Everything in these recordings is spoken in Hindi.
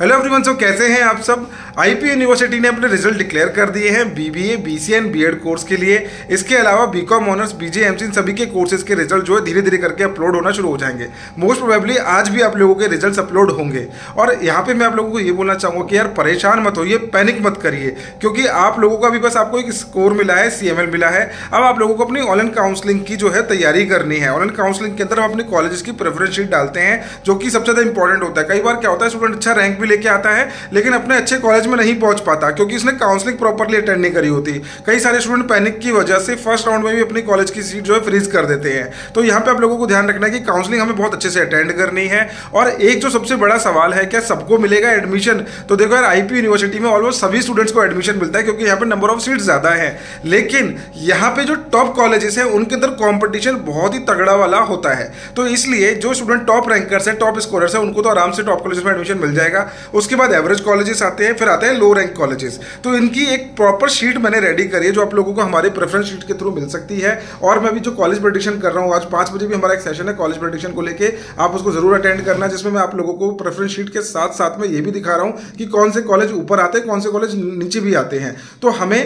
हेलो एवरीवन, सो कैसे हैं आप सब। आईपी यूनिवर्सिटी ने अपने रिजल्ट डिक्लेयर कर दिए हैं बीबीए, बीसीएन, बीएड कोर्स के लिए। इसके अलावा बीकॉम ऑनर्स, बीजेएमसी, इन सभी के कोर्सेज के रिजल्ट जो है धीरे धीरे करके अपलोड होना शुरू हो जाएंगे। मोस्ट प्रोबेबली आज भी आप लोगों के रिजल्ट्स अपलोड होंगे। और यहाँ पे मैं आप लोगों को ये बोलना चाहूँगा कि यार परेशान मत होइए, पैनिक मत करिए, क्योंकि आप लोगों का भी बस आपको एक स्कोर मिला है, सीएमएल मिला है। अब आप लोगों को अपनी ऑनलाइन काउंसलिंग की जो है तैयारी करनी है। ऑनलाइन काउंसलिंग के अंदर हम अपने कॉलेजेस की प्रेफरेंस शीट डालते हैं, जो कि सबसे ज़्यादा इंपॉर्टेंट होता है। कई बार क्या होता है, स्टूडेंट अच्छा रैंक लेके आता है लेकिन अपने अच्छे कॉलेज में नहीं पहुंच पाता, क्योंकि उसने काउंसलिंग प्रॉपर्ली अटेंड नहीं करी होती। कई सारे स्टूडेंट पैनिक की वजह से फर्स्ट राउंड में भी अपनी कॉलेज की सीट जो है फ्रीज कर देते हैं। तो यहां पे आप लोगों को ध्यान रखना है कि काउंसलिंग हमें बहुत अच्छे से अटेंड करनी है। और एक जो सबसे बड़ा सवाल है, क्या सबको मिलेगा एडमिशन? तो देखो यार, आईपी यूनिवर्सिटी में ऑलमोस्ट सभी स्टूडेंट्स को एडमिशन मिलता है, क्योंकि यहां पर नंबर ऑफ सीट ज्यादा है। लेकिन यहां पर जो टॉप कॉलेजेस है उनके अंदर कॉम्पिटिशन बहुत ही तगड़ा वाला होता है। तो इसलिए जो स्टूडेंट टॉप रैंकर्स है, टॉप स्कोरर्स है, उनको तो आराम से टॉप कॉलेज में एडमिशन मिल जाएगा। उसके बाद एवरेज कॉलेजेस आते हैं, फिर आते हैं लो रैंक कॉलेजेस। तो इनकी एक प्रॉपर शीट मैंने रेडी करी है, जो आप लोगों को हमारे प्रेफरेंस शीट के थ्रू मिल सकती है। और मैं भी जो कॉलेज प्रेडिक्शन कर रहा हूँ, आज 5 बजे भी हमारा एक सेशन है कॉलेज प्रेडिक्शन को लेके, आप उसको जरूर अटेंड करना, जिसमें मैं आप लोगों को प्रेफरेंस शीट के साथ साथ में ये भी दिखा रहा हूँ कि कौन से कॉलेज ऊपर आते हैं, कौन से कॉलेज नीचे भी आते हैं। तो हमें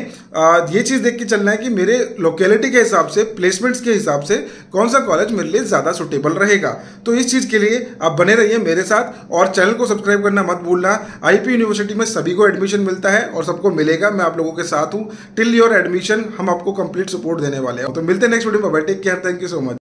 ये चीज़ देख के चलना है कि मेरे लोकेलिटी के हिसाब से, प्लेसमेंट्स के हिसाब से कौन सा कॉलेज मेरे लिए ज़्यादा सुटेबल रहेगा। तो इस चीज़ के लिए आप बने रहिए मेरे साथ, और चैनल को सब्सक्राइब करना मत भूलना। आईपी यूनिवर्सिटी में सभी को एडमिशन मिलता है और सबको मिलेगा। मैं आप लोगों के साथ हूं टिल योर एडमिशन। हम आपको कंप्लीट सपोर्ट देने वाले हैं। तो मिलते हैं नेक्स्ट वीडियो में। Take care, thank you so much.